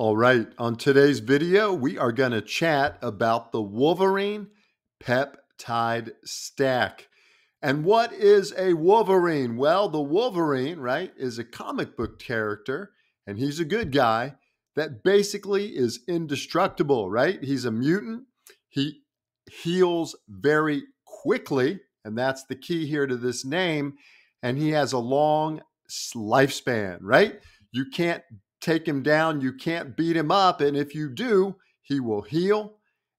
All right, on today's video, we are going to chat about the Wolverine Peptide Stack. And what is a Wolverine? Well, the Wolverine, right, is a comic book character, and he's a good guy that basically is indestructible, right? He's a mutant. He heals very quickly, and that's the key here to this name. And he has a long lifespan, right? You can't take him down. You can't beat him up. And if you do, he will heal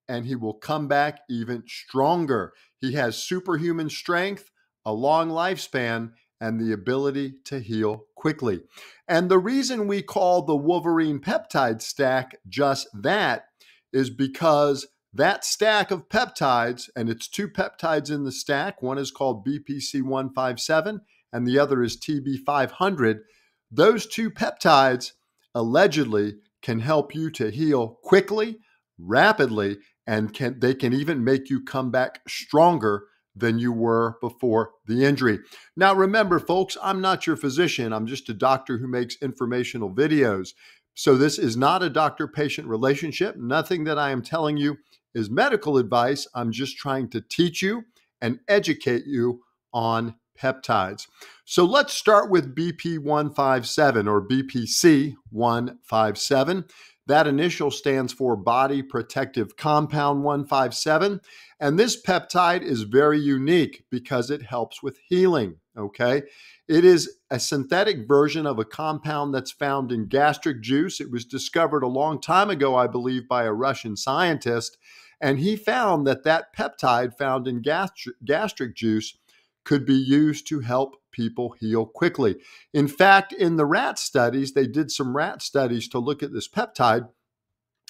and he will come back even stronger. He has superhuman strength, a long lifespan, and the ability to heal quickly. And the reason we call the Wolverine peptide stack just that is because that stack of peptides, and it's two peptides in the stack, one is called BPC-157 and the other is TB-500, those two peptides allegedly can help you to heal quickly, rapidly, and they can even make you come back stronger than you were before the injury. Now, remember, folks, I'm not your physician. I'm just a doctor who makes informational videos. So this is not a doctor-patient relationship. Nothing that I am telling you is medical advice. I'm just trying to teach you and educate you on peptides. So let's start with BP157 or BPC157. That initial stands for Body Protective Compound 157. And this peptide is very unique because it helps with healing, okay? It is a synthetic version of a compound that's found in gastric juice. It was discovered a long time ago, I believe, by a Russian scientist. And he found that that peptide found in gastric juice could be used to help people heal quickly. In fact, in the rat studies, they did some rat studies to look at this peptide,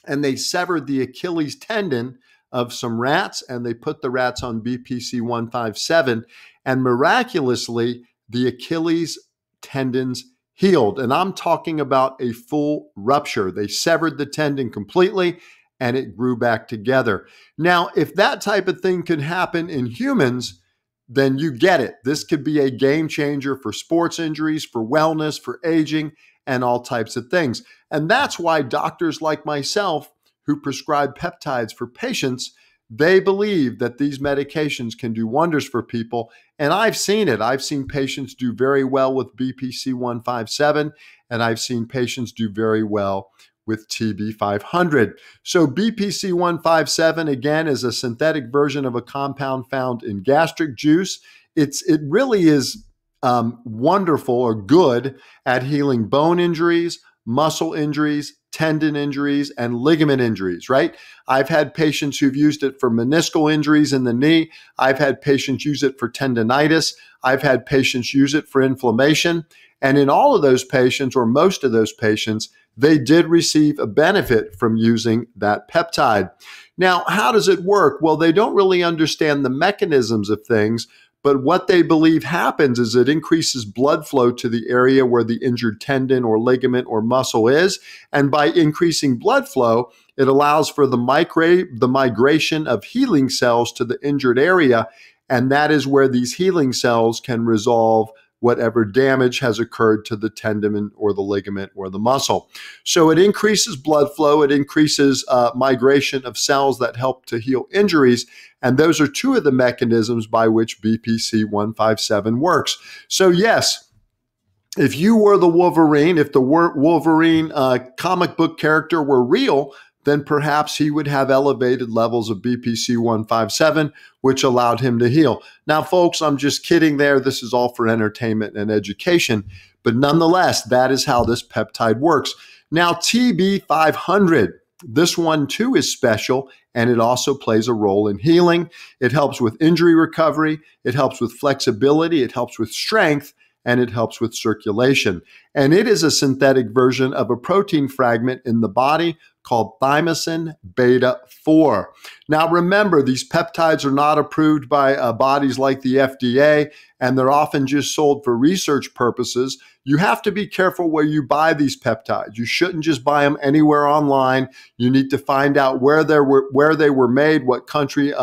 and they severed the Achilles tendon of some rats, and they put the rats on BPC-157, and miraculously, the Achilles tendons healed. And I'm talking about a full rupture. They severed the tendon completely, and it grew back together. Now, if that type of thing could happen in humans, then you get it. This could be a game changer for sports injuries, for wellness, for aging, and all types of things. And that's why doctors like myself who prescribe peptides for patients, they believe that these medications can do wonders for people. And I've seen it. I've seen patients do very well with BPC-157, and I've seen patients do very well with TB-500. So BPC-157, again, is a synthetic version of a compound found in gastric juice. It really is wonderful or good at healing bone injuries, muscle injuries, tendon injuries, and ligament injuries, right? I've had patients who've used it for meniscal injuries in the knee. I've had patients use it for tendinitis. I've had patients use it for inflammation. And in all of those patients, or most of those patients, they did receive a benefit from using that peptide. Now, how does it work? Well, they don't really understand the mechanisms of things, but what they believe happens is it increases blood flow to the area where the injured tendon or ligament or muscle is. And by increasing blood flow, it allows for the migration of healing cells to the injured area. And that is where these healing cells can resolve whatever damage has occurred to the tendon or the ligament or the muscle. So it increases blood flow, it increases migration of cells that help to heal injuries, and those are two of the mechanisms by which BPC-157 works. So yes, if you were the Wolverine, if the Wolverine comic book character were real, then perhaps he would have elevated levels of BPC-157, which allowed him to heal. Now, folks, I'm just kidding there. This is all for entertainment and education. But nonetheless, that is how this peptide works. Now, TB-500, this one too is special, and it also plays a role in healing. It helps with injury recovery. It helps with flexibility. It helps with strength. And it helps with circulation. And it is a synthetic version of a protein fragment in the body called thymosin beta 4. Now, remember, these peptides are not approved by bodies like the FDA, and they're often just sold for research purposes. You have to be careful where you buy these peptides. You shouldn't just buy them anywhere online. You need to find out where they were made, what country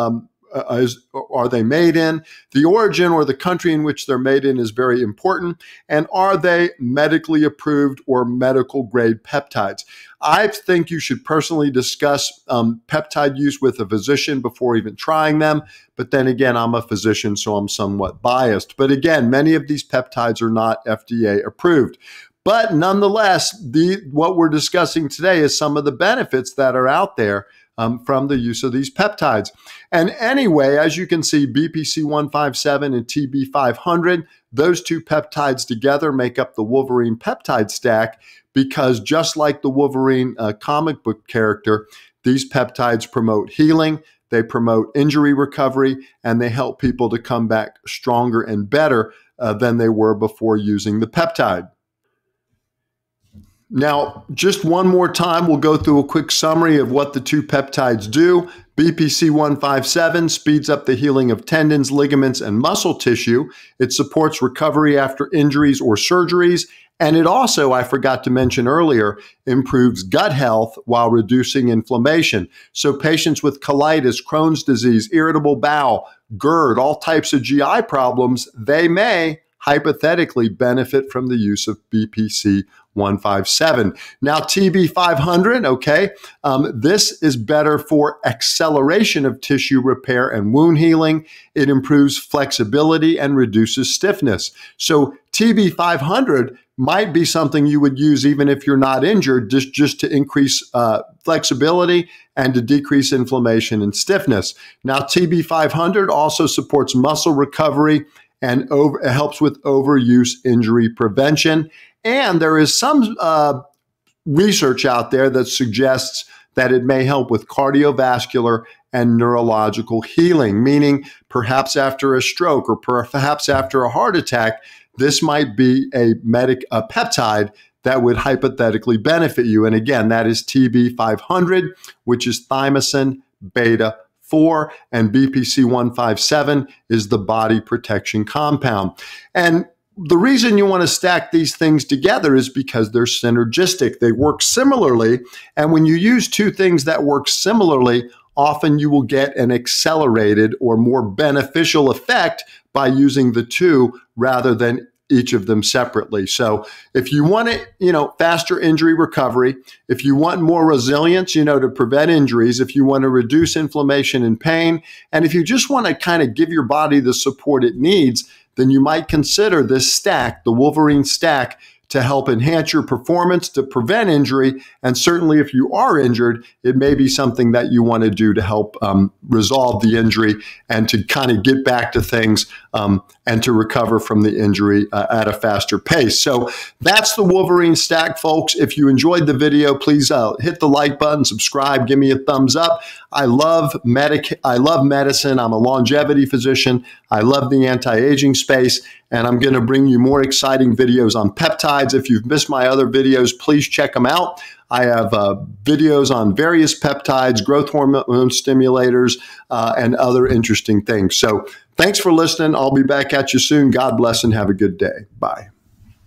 are they made in? The origin or the country in which they're made in is very important. And are they medically approved or medical grade peptides? I think you should personally discuss peptide use with a physician before even trying them. But then again, I'm a physician, so I'm somewhat biased. But again, many of these peptides are not FDA approved. But nonetheless, what we're discussing today is some of the benefits that are out there from the use of these peptides. And anyway, as you can see, BPC-157 and TB-500, those two peptides together make up the Wolverine Peptide Stack, because just like the Wolverine comic book character, these peptides promote healing, they promote injury recovery, and they help people to come back stronger and better than they were before using the peptide. Now, just one more time, we'll go through a quick summary of what the two peptides do. BPC-157 speeds up the healing of tendons, ligaments, and muscle tissue. It supports recovery after injuries or surgeries. And it also, I forgot to mention earlier, improves gut health while reducing inflammation. So patients with colitis, Crohn's disease, irritable bowel, GERD, all types of GI problems, they may hypothetically benefit from the use of BPC-157. Now, TB-500, okay, this is better for acceleration of tissue repair and wound healing. It improves flexibility and reduces stiffness. So TB-500 might be something you would use even if you're not injured, just to increase flexibility and to decrease inflammation and stiffness. Now, TB-500 also supports muscle recovery and helps with overuse injury prevention. And there is some research out there that suggests that it may help with cardiovascular and neurological healing, meaning perhaps after a stroke or perhaps after a heart attack, this might be a peptide that would hypothetically benefit you. And again, that is TB-500, which is thymosin beta 4, and BPC-157 is the body protection compound. And the reason you want to stack these things together is because they're synergistic. They work similarly, and when you use two things that work similarly, often you will get an accelerated or more beneficial effect by using the two rather than each of them separately. So if you want it, faster injury recovery, if you want more resilience, to prevent injuries, if you want to reduce inflammation and pain, and if you just want to kind of give your body the support it needs, then you might consider this stack, the Wolverine stack, to help enhance your performance, to prevent injury, and certainly if you are injured, it may be something that you want to do to help resolve the injury and to kind of get back to things and to recover from the injury at a faster pace. So that's the Wolverine Stack, folks. If you enjoyed the video, please hit the like button, subscribe, give me a thumbs up. I love medicine. I'm a longevity physician. I love the anti-aging space. And I'm going to bring you more exciting videos on peptides. If you've missed my other videos, please check them out. I have videos on various peptides, growth hormone stimulators, and other interesting things. So thanks for listening. I'll be back at you soon. God bless and have a good day. Bye.